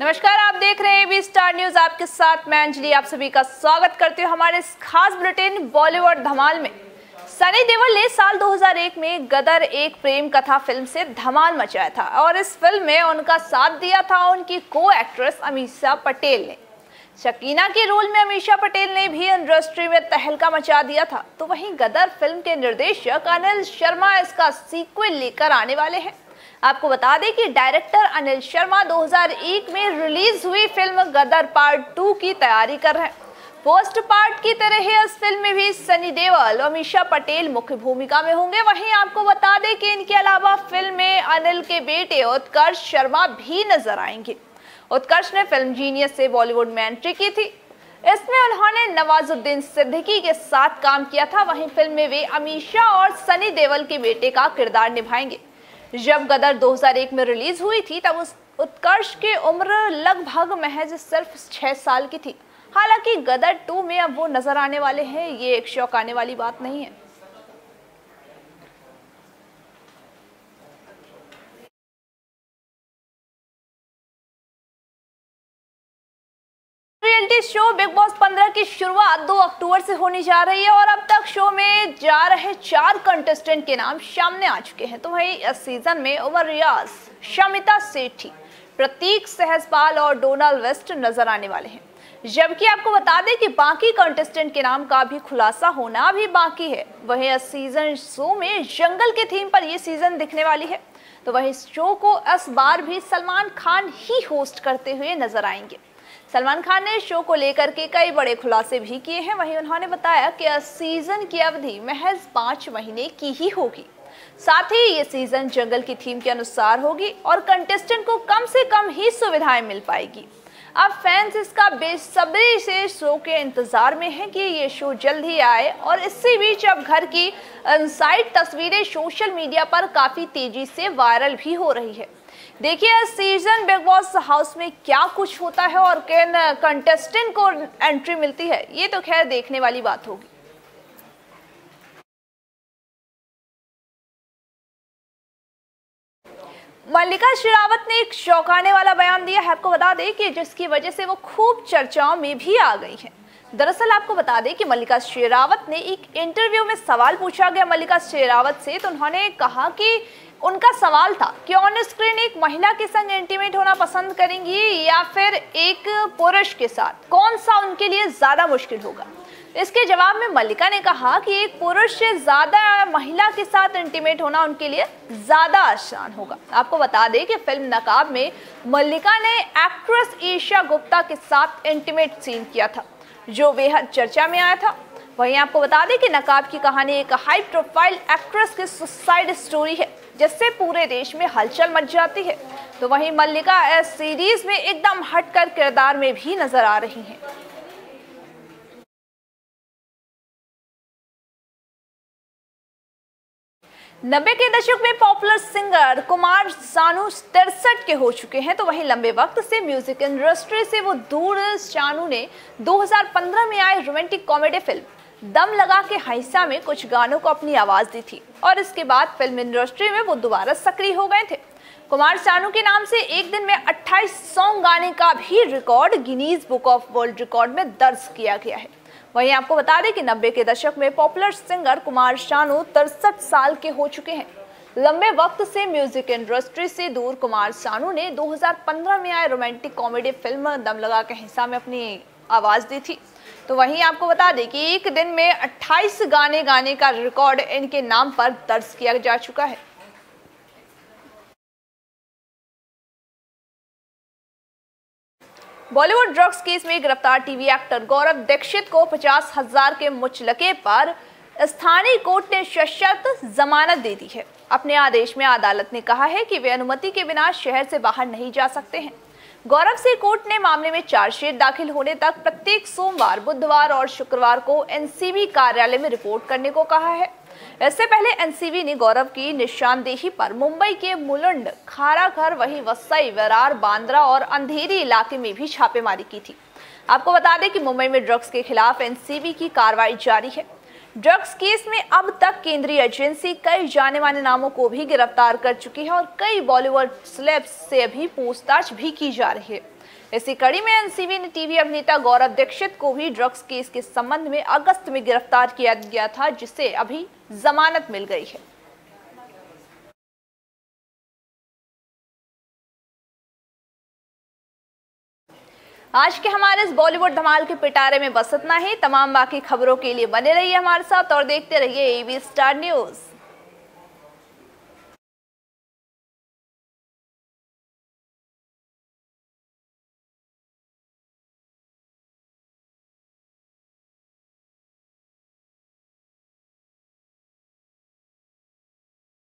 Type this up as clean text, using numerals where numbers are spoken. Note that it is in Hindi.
नमस्कार, आप देख रहे हैं एबी स्टार न्यूज। आपके साथ मैं अंजलि, आप सभी का स्वागत करती हूँ हमारे इस खास बुलेटिन बॉलीवुड धमाल में। सनी देओल ने साल 2001 में गदर एक प्रेम कथा फिल्म से धमाल मचाया था और इस फिल्म में उनका साथ दिया था उनकी को एक्ट्रेस अमीषा पटेल ने। शकीना के रोल में अमीषा पटेल ने भी इंडस्ट्री में तहलका मचा दिया था। तो वहीं गदर फिल्म के निर्देशक अनिल शर्मा इसका सीक्वल लेकर आने वाले हैं। आपको बता दें कि डायरेक्टर अनिल शर्मा 2001 में रिलीज हुई फिल्म गदर पार्ट 2 की तैयारी कर रहे हैं। फर्स्ट पार्ट की तरह ही इस फिल्म में भी सनी देओल और अमीषा पटेल मुख्य भूमिका में होंगे। वहीं आपको बता दें कि इनके अलावा फिल्म में अनिल के बेटे उत्कर्ष शर्मा भी नजर आएंगे। उत्कर्ष ने फिल्म जीनियस से बॉलीवुड में एंट्री की थी। इसमें उन्होंने नवाजुद्दीन सिद्दीकी के साथ काम किया था। वहीं फिल्म में वे अमीषा और सनी देओल के बेटे का किरदार निभाएंगे। जब गदर 2001 में रिलीज हुई थी तब उत्कर्ष की उम्र लगभग महज सिर्फ 6 साल की थी। हालांकि गदर 2 में अब वो नजर आने वाले हैं, ये एक शौक आने वाली बात नहीं है। शो बिग बॉस 15 की शुरुआत 2 अक्टूबर से होने जा रही है और अब तक शो में जा रहे 4 कंटेस्टेंट के नाम सामने आ चुके हैं। तो वही इस सीजन में ओमर रियाज, शमिता सेठी, प्रतीक सहजपाल और डोनाल्ड वेस्ट नजर आने वाले हैं। जबकि आपको बता दें कि बाकी कंटेस्टेंट के नाम का भी खुलासा होना भी बाकी है। वहीं इस सीजन शो में जंगल के थीम पर यह सीजन दिखने वाली है। तो वही शो को इस बार भी सलमान खान ही होस्ट करते हुए नजर आएंगे। सलमान खान ने शो को लेकर के कई बड़े खुलासे भी किए हैं। वहीं उन्होंने बताया कि इस सीजन की अवधि महज 5 महीने की ही होगी। साथ ही ये सीजन जंगल की थीम के अनुसार होगी और कंटेस्टेंट को कम से कम ही सुविधाएं मिल पाएगी। अब फैंस इसका बेसब्री से शो के इंतजार में हैं कि ये शो जल्द ही आए। और इसी बीच अब घर की इनसाइड तस्वीरें सोशल मीडिया पर काफी तेजी से वायरल भी हो रही है। देखिए इस सीजन बिग बॉस हाउस में क्या कुछ होता है और किन कंटेस्टेंट को एंट्री मिलती है, ये तो खैर देखने वाली बात होगी। मल्लिका शेरावत ने एक चौंकाने वाला बयान दिया है। आपको बता दें कि जिसकी वजह से वो खूब चर्चाओं में भी आ गई हैं। दरअसल आपको बता दें कि मल्लिका शेरावत ने एक इंटरव्यू में सवाल पूछा गया मल्लिका शेरावत से, तो उन्होंने कहा कि उनका सवाल था कि ऑन स्क्रीन एक महिला के संग इंटीमेट होना पसंद करेंगी या फिर एक पुरुष के साथ, कौन सा उनके लिए ज़्यादा मुश्किल होगा। इसके जवाब में मल्लिका ने कहा कि एक पुरुष से ज़्यादा महिला के साथ इंटीमेट होना उनके लिए ज़्यादा आसान होगा। आपको बता दें कि फिल्म नकाब में मल्लिका ने एक्ट्रेस ईशा गुप्ता के साथ इंटीमेट सीन किया था जो बेहद चर्चा में आया था। वहीं आपको बता दें कि नकाब की कहानी एक हाई प्रोफाइल एक्ट्रेस की सुसाइड स्टोरी है जिससे पूरे देश में हलचल मच जाती है। तो वहीं मल्लिका इस सीरीज में एकदम हटकर किरदार में भी नजर आ रही हैं। नब्बे के दशक में पॉपुलर सिंगर कुमार सानू 63 के हो चुके हैं। तो वहीं लंबे वक्त से म्यूजिक इंडस्ट्री से वो दूर सानू ने 2015 में आई रोमांटिक कॉमेडी फिल्म दम लगा के हिस्सा में कुछ गानों को अपनी आवाज़ दी थी और इसके बाद फिल्म इंडस्ट्री में वो दोबारा सक्रिय हो गए थे। कुमार सानू के नाम से एक दिन में 28 सॉन्ग गाने का भी record Guinness book of world record में दर्ज किया गया है। वहीं आपको बता दें कि 90 के दशक में पॉपुलर सिंगर कुमार सानू 63 साल के हो चुके हैं। लंबे वक्त से म्यूजिक इंडस्ट्री से दूर कुमार सानू ने 2015 में आए रोमांटिक कॉमेडी फिल्म दम लगा के हिस्सा में अपनी आवाज़ दी थी। तो वहीं आपको बता दें कि एक दिन में 28 गाने गाने का रिकॉर्ड इनके नाम पर दर्ज किया जा चुका है। बॉलीवुड ड्रग्स केस में गिरफ्तार टीवी एक्टर गौरव दीक्षित को 50,000 के मुचलके पर स्थानीय कोर्ट ने सशर्त जमानत दे दी है। अपने आदेश में अदालत ने कहा है कि वे अनुमति के बिना शहर से बाहर नहीं जा सकते हैं। गौरव से कोर्ट ने मामले में चार्जशीट दाखिल होने तक प्रत्येक सोमवार, बुधवार और शुक्रवार को एनसीबी कार्यालय में रिपोर्ट करने को कहा है। इससे पहले एनसीबी ने गौरव की निशानदेही पर मुंबई के मुलुंड, खाराघर, वहीं वसई, विरार, बांद्रा और अंधेरी इलाके में भी छापेमारी की थी। आपको बता दें कि मुंबई में ड्रग्स के खिलाफ एनसीबी की कार्रवाई जारी है। ड्रग्स केस में अब तक केंद्रीय एजेंसी कई जाने माने नामों को भी गिरफ्तार कर चुकी है और कई बॉलीवुड सेलेब्स से भी पूछताछ भी की जा रही है। इसी कड़ी में एनसीबी ने टीवी अभिनेता गौरव दीक्षित को भी ड्रग्स केस के संबंध में अगस्त में गिरफ्तार किया गया था, जिसे अभी जमानत मिल गई है। आज के हमारे इस बॉलीवुड धमाल के पिटारे में बस इतना ही। तमाम बाकी खबरों के लिए बने रहिए हमारे साथ और देखते रहिए एबी स्टार न्यूज।